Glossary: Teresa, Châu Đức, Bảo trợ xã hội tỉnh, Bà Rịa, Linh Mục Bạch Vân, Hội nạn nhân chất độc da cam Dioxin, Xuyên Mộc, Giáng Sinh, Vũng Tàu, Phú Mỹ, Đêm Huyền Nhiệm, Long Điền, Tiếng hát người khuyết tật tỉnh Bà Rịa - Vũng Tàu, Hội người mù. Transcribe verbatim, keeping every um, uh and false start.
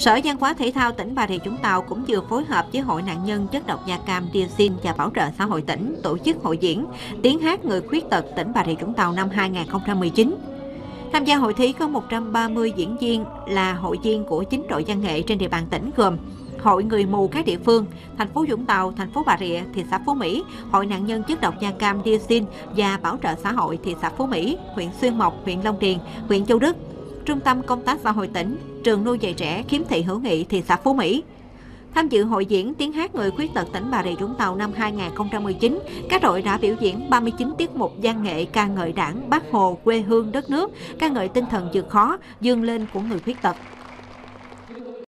Sở Văn hóa Thể thao tỉnh Bà Rịa - Vũng Tàu cũng vừa phối hợp với Hội nạn nhân chất độc da cam Dioxin và Bảo trợ xã hội tỉnh tổ chức hội diễn Tiếng hát người khuyết tật tỉnh Bà Rịa - Vũng Tàu năm hai nghìn không trăm mười chín. Tham gia hội thi có một trăm ba mươi diễn viên là hội viên của chín đội văn nghệ trên địa bàn tỉnh gồm Hội người mù các địa phương, thành phố Vũng Tàu, thành phố Bà Rịa, thị xã Phú Mỹ, Hội nạn nhân chất độc da cam Dioxin và Bảo trợ xã hội thị xã Phú Mỹ, huyện Xuyên Mộc, huyện Long Điền, huyện Châu Đức, Trung tâm Công tác Xã hội tỉnh, Trường nuôi dạy trẻ khiếm thị hữu nghị thị xã Phú Mỹ. Tham dự hội diễn Tiếng hát người khuyết tật tỉnh Bà Rịa Vũng Tàu năm hai nghìn không trăm mười chín, các đội đã biểu diễn ba mươi chín tiết mục văn nghệ ca ngợi Đảng, Bác Hồ, quê hương, đất nước, ca ngợi tinh thần vượt khó, vươn lên của người khuyết tật.